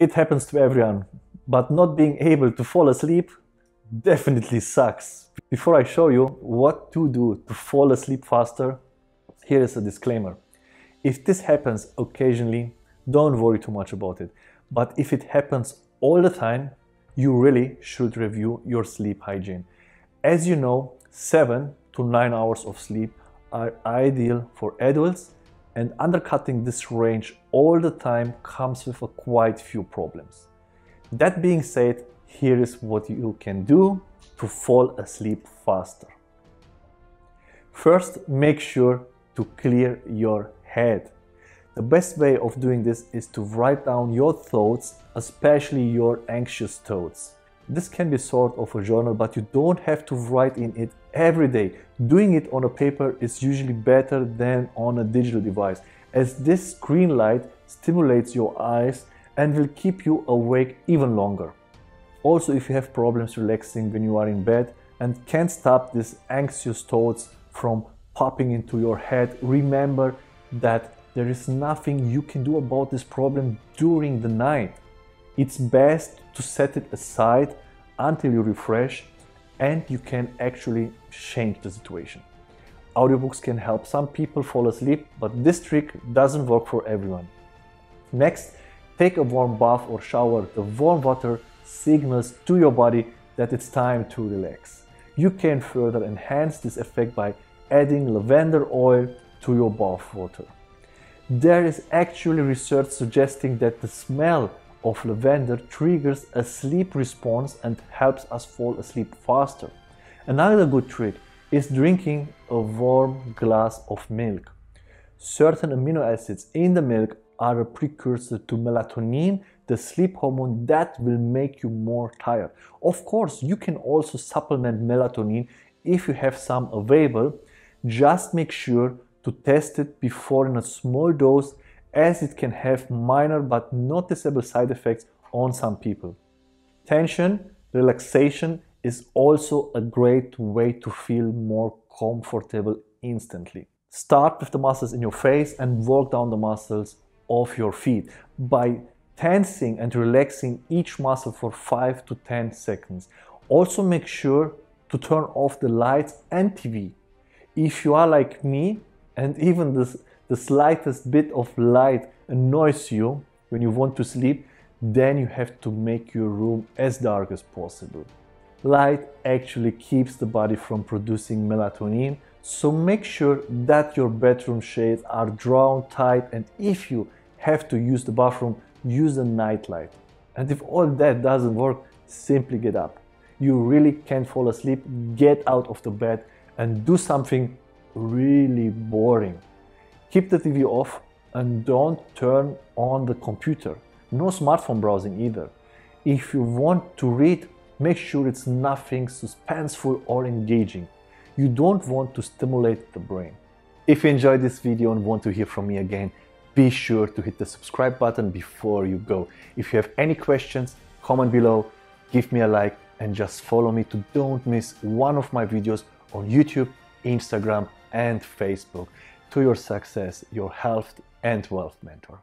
It happens to everyone, but not being able to fall asleep definitely sucks. Before I show you what to do to fall asleep faster, here is a disclaimer. If this happens occasionally, don't worry too much about it. But if it happens all the time, you really should review your sleep hygiene. As you know, 7 to 9 hours of sleep are ideal for adults, and undercutting this range all the time comes with a quite few problems. That being said, here is what you can do to fall asleep faster. First, make sure to clear your head. The best way of doing this is to write down your thoughts, especially your anxious thoughts. This can be sort of a journal, but you don't have to write in it every day. Doing it on a paper is usually better than on a digital device, as this screen light stimulates your eyes and will keep you awake even longer. Also, if you have problems relaxing when you are in bed and can't stop these anxious thoughts from popping into your head, remember that there is nothing you can do about this problem during the night. It's best to set it aside until you refresh and you can actually change the situation. Audiobooks can help some people fall asleep, but this trick doesn't work for everyone. Next, take a warm bath or shower. The warm water signals to your body that it's time to relax. You can further enhance this effect by adding lavender oil to your bath water. There is actually research suggesting that the smell of lavender triggers a sleep response and helps us fall asleep faster. Another good trick is drinking a warm glass of milk. Certain amino acids in the milk are a precursor to melatonin, the sleep hormone that will make you more tired. Of course, you can also supplement melatonin if you have some available. Just make sure to test it before in a small dose, as it can have minor but noticeable side effects on some people. Tension relaxation is also a great way to feel more comfortable instantly. Start with the muscles in your face and work down the muscles of your feet by tensing and relaxing each muscle for 5 to 10 seconds. Also make sure to turn off the lights and TV. If you are like me and even the slightest bit of light annoys you when you want to sleep, then you have to make your room as dark as possible. Light actually keeps the body from producing melatonin, so make sure that your bedroom shades are drawn tight, and if you have to use the bathroom, use a nightlight. And if all that doesn't work, simply get up. You really can't fall asleep, get out of the bed and do something really boring. Keep the TV off and don't turn on the computer. No smartphone browsing either. If you want to read, make sure it's nothing suspenseful or engaging. You don't want to stimulate the brain. If you enjoyed this video and want to hear from me again, be sure to hit the subscribe button before you go. If you have any questions, comment below, give me a like, and just follow me to don't miss one of my videos on YouTube, Instagram, and Facebook. To your success, your health and wealth mentor.